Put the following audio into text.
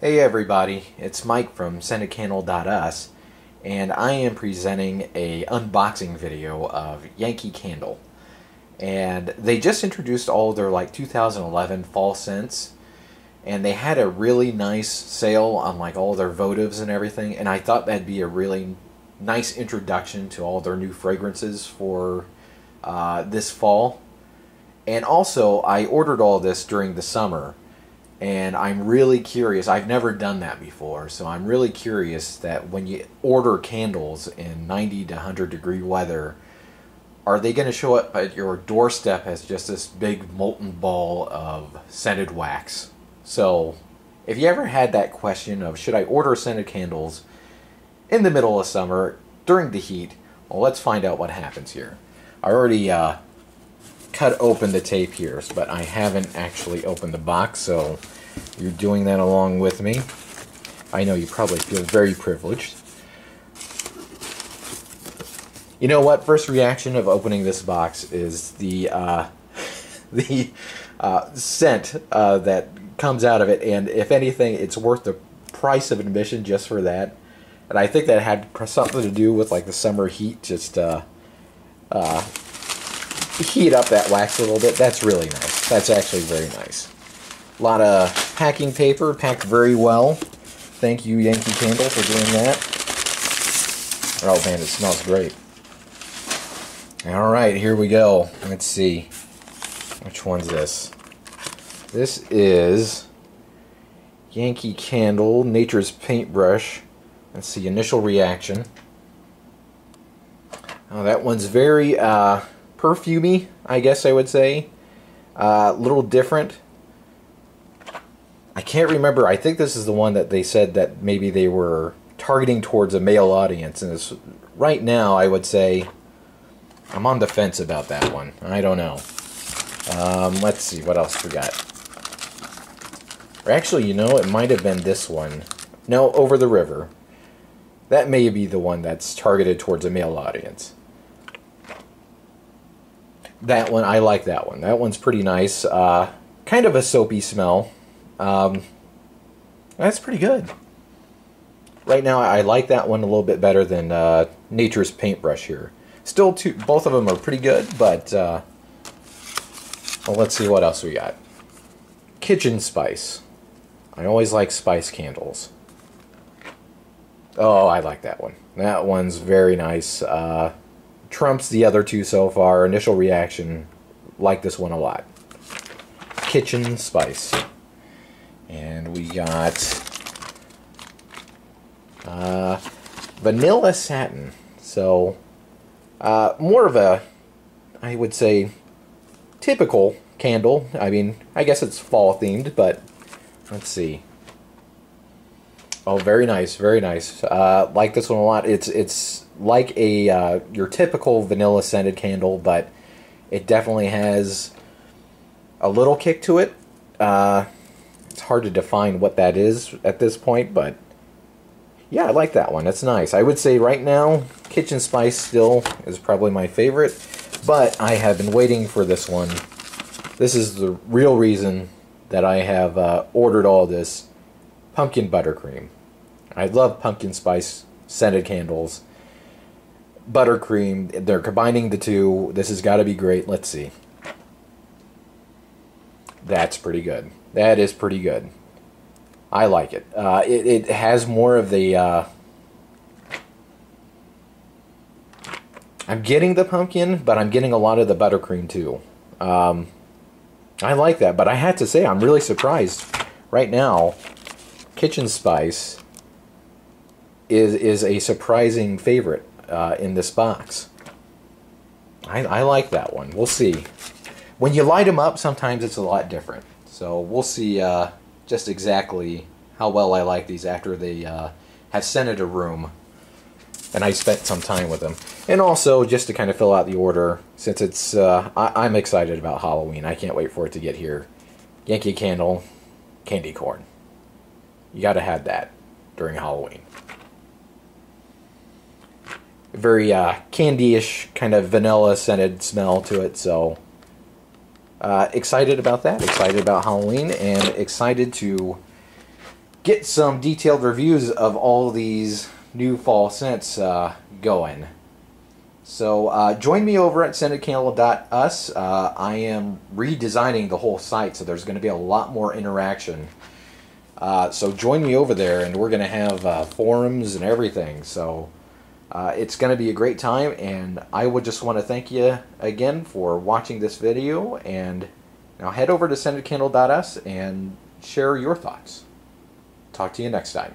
Hey everybody, it's Mike from scentedcandle.us, and I am presenting a unboxing video of Yankee Candle. And they just introduced all of their 2011 fall scents, and they had a really nice sale on all their votives and everything, and I thought that'd be a really nice introduction to all their new fragrances for this fall. And also, I ordered all this during the summer. And I'm really curious, I've never done that before, so I'm really curious that when you order candles in 90 to 100 degree weather, are they going to show up at your doorstep as just this big molten ball of scented wax? So, if you ever had that question of should I order scented candles in the middle of summer, during the heat, well, let's find out what happens here. I already cut open the tape here, but I haven't actually opened the box, so you're doing that along with me. I know you probably feel very privileged. You know what? First reaction of opening this box is the scent that comes out of it, and if anything, it's worth the price of admission just for that. And I think that had something to do with the summer heat, just heat up that wax a little bit. That's really nice. That's actually very nice. A lot of packing paper, packed very well. Thank you, Yankee Candle, for doing that. Oh man, it smells great. Alright, here we go. Let's see. Which one's this? This is Yankee Candle, Nature's Paintbrush. That's the initial reaction. Oh, that one's very perfumey, I guess I would say. A little different. I can't remember. I think this is the one that they said that maybe they were targeting towards a male audience. And this, right now, I would say I'm on the fence about that one. I don't know. Let's see. What else we got? Or actually, you know, it might have been this one. No, Over the River. That may be the one that's targeted towards a male audience. That one, I like that one. That one's pretty nice. Kind of a soapy smell. That's pretty good. Right now, I like that one a little bit better than Nature's Paintbrush here. Still, both of them are pretty good, but well, let's see what else we got. Kitchen Spice. I always like spice candles. Oh, I like that one. That one's very nice. Trumps the other two so far. Initial reaction, like this one a lot. Kitchen Spice. And we got Vanilla Satin. So, more of a, I would say, typical candle. I mean, I guess it's fall themed, but let's see. Oh, very nice, very nice. Like this one a lot. It's like a your typical vanilla scented candle, but it definitely has a little kick to it. It's hard to define what that is at this point, but yeah, I like that one. It's nice. I would say right now, Kitchen Spice still is probably my favorite, but I have been waiting for this one. This is the real reason that I have ordered all this. Pumpkin Buttercream. I love pumpkin spice scented candles. Buttercream, they're combining the two. This has got to be great. Let's see. That's pretty good. That is pretty good. I like it. It has more of the I'm getting the pumpkin, but I'm getting a lot of the buttercream too. I like that, but I had to say I'm really surprised right now. Kitchen Spice is a surprising favorite in this box. I like that one. We'll see. When you light them up, sometimes it's a lot different. So we'll see just exactly how well I like these after they have scented a room and I spent some time with them. And also, just to kind of fill out the order, since it's I'm excited about Halloween. I can't wait for it to get here. Yankee Candle, candy corn. You gotta have that during Halloween. Very candy-ish kind of vanilla scented smell to it, so excited about that, excited about Halloween, and excited to get some detailed reviews of all these new fall scents going. So join me over at scentedcandle.us. I am redesigning the whole site, so there's going to be a lot more interaction. So join me over there, and we're going to have forums and everything. So it's going to be a great time, and I would just want to thank you again for watching this video. And now head over to scentedcandle.us and share your thoughts. Talk to you next time.